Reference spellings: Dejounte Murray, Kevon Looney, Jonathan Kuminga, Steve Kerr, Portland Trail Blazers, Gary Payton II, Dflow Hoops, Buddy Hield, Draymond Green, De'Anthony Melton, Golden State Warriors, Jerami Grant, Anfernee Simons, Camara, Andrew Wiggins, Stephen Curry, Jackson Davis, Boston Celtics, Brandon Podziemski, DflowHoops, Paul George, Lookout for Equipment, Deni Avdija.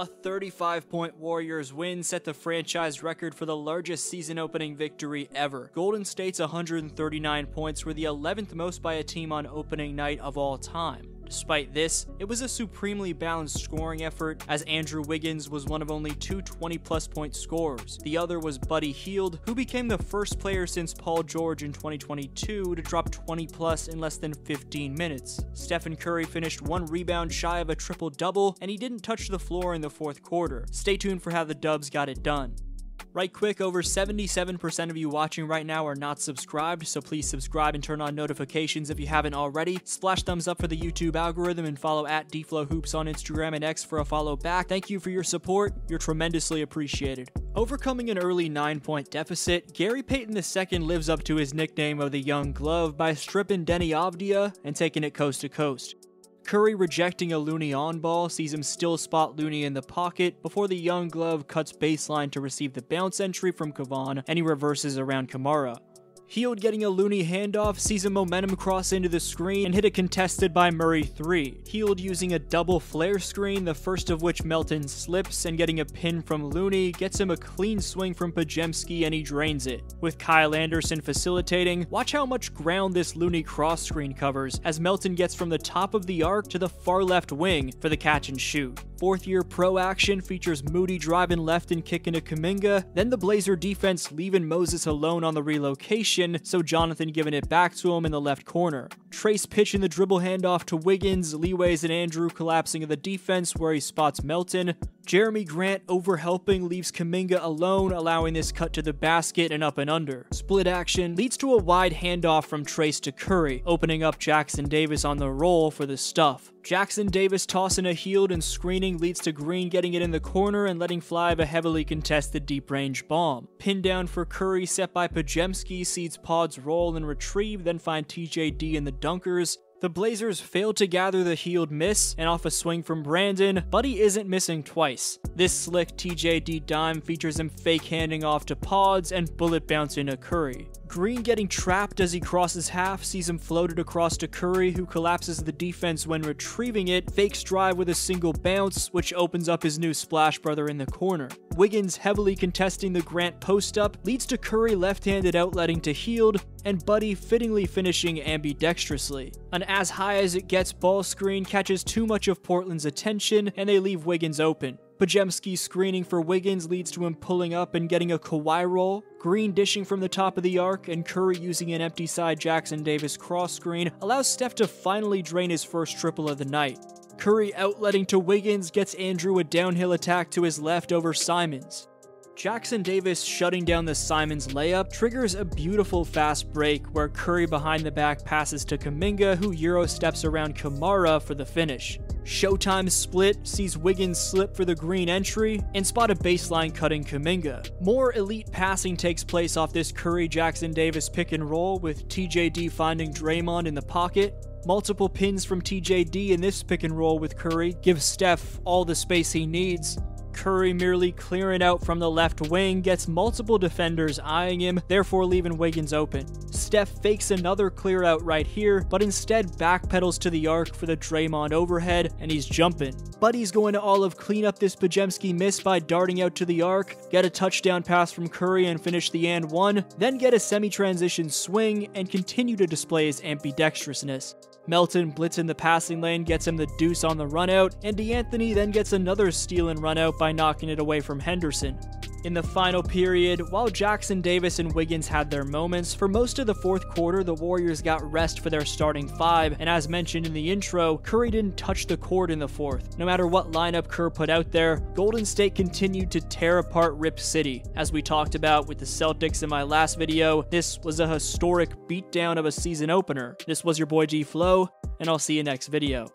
A 35-point Warriors win set the franchise record for the largest season-opening victory ever. Golden State's 139 points were the 11th most by a team on opening night of all time. Despite this, it was a supremely balanced scoring effort, as Andrew Wiggins was one of only two 20-plus point scorers. The other was Buddy Hield, who became the first player since Paul George in 2022 to drop 20-plus in less than 15 minutes. Stephen Curry finished one rebound shy of a triple-double, and he didn't touch the floor in the fourth quarter. Stay tuned for how the Dubs got it done. Right quick, over 77% of you watching right now are not subscribed, so please subscribe and turn on notifications if you haven't already. Splash thumbs up for the YouTube algorithm and follow at DflowHoops on Instagram and X for a follow back. Thank you for your support. You're tremendously appreciated. Overcoming an early 9-point deficit, Gary Payton II lives up to his nickname of the Young Glove by stripping Deni Avdija and taking it coast to coast. Curry rejecting a Looney on-ball sees him still spot Looney in the pocket before the Young Glove cuts baseline to receive the bounce entry from Kevon, and he reverses around Camara. Hield getting a Looney handoff sees a momentum cross into the screen and hit a contested by Murray 3. Hield using a double flare screen, the first of which Melton slips, and getting a pin from Looney gets him a clean swing from Podziemski and he drains it. With Kyle Anderson facilitating, watch how much ground this Looney cross screen covers as Melton gets from the top of the arc to the far left wing for the catch and shoot. Fourth year pro action features Moody driving left and kicking to Kuminga, then the Blazer defense leaving Moses alone on the relocation, so Jonathan giving it back to him in the left corner. Trace pitching the dribble handoff to Wiggins, leeways and Andrew collapsing in the defense where he spots Melton. Jerami Grant overhelping leaves Kuminga alone, allowing this cut to the basket and up and under. Split action leads to a wide handoff from Trace to Curry, opening up Jackson Davis on the roll for the stuff. Jackson Davis tossing a Hield and screening leads to Green getting it in the corner and letting fly of a heavily contested deep-range bomb. Pin down for Curry set by Podziemski sees Pod's roll and retrieve, then find TJD in the dunkers. The Blazers failed to gather the Hield miss, and off a swing from Brandon, Buddy isn't missing twice. This slick TJD dime features him fake handing off to Pods and bullet bouncing to Curry. Green getting trapped as he crosses half sees him floated across to Curry, who collapses the defense when retrieving it, fakes drive with a single bounce, which opens up his new splash brother in the corner. Wiggins heavily contesting the Grant post-up leads to Curry left-handed outletting to Hield, and Buddy fittingly finishing ambidextrously. An as-high-as-it-gets ball screen catches too much of Portland's attention, and they leave Wiggins open. Podziemski screening for Wiggins leads to him pulling up and getting a Kawhi roll. Green dishing from the top of the arc, and Curry using an empty side Jackson Davis cross screen allows Steph to finally drain his first triple of the night. Curry outletting to Wiggins gets Andrew a downhill attack to his left over Simons. Jackson Davis shutting down the Simons layup triggers a beautiful fast break where Curry behind the back passes to Kuminga, who euro steps around Camara for the finish. Showtime split sees Wiggins slip for the Green entry and spot a baseline cutting Kuminga. More elite passing takes place off this Curry-Jackson Davis pick and roll, with TJD finding Draymond in the pocket. Multiple pins from TJD in this pick and roll with Curry gives Steph all the space he needs. Curry merely clearing out from the left wing gets multiple defenders eyeing him, therefore leaving Wiggins open. Steph fakes another clear out right here, but instead backpedals to the arc for the Draymond overhead, and he's jumping. Buddy's going to Olive clean up this Podziemski miss by darting out to the arc, get a touchdown pass from Curry and finish the and one, then get a semi-transition swing and continue to display his ambidextrousness. Melton blitzing the passing lane gets him the deuce on the runout, and De'Anthony then gets another steal and runout by knocking it away from Henderson. In the final period, while Jackson Davis and Wiggins had their moments, for most of the fourth quarter the Warriors got rest for their starting five, and as mentioned in the intro, Curry didn't touch the court in the fourth. No matter what lineup Kerr put out there, Golden State continued to tear apart Rip City. As we talked about with the Celtics in my last video, this was a historic beatdown of a season opener. This was your boy DFlow, and I'll see you next video.